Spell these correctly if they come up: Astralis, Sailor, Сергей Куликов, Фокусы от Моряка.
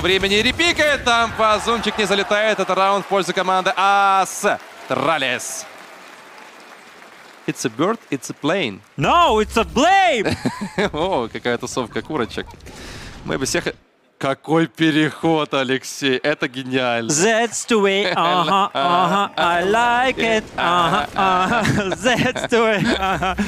минуту времени и репикает. Там фазунчик не залетает. Это раунд в пользу команды Astralis. It's a bird, it's a plane. No, it's a blame! О, какая тусовка курочек. Мы бы всех... Какой переход, Алексей! Это гениально! That's the way, I like it, that's the way,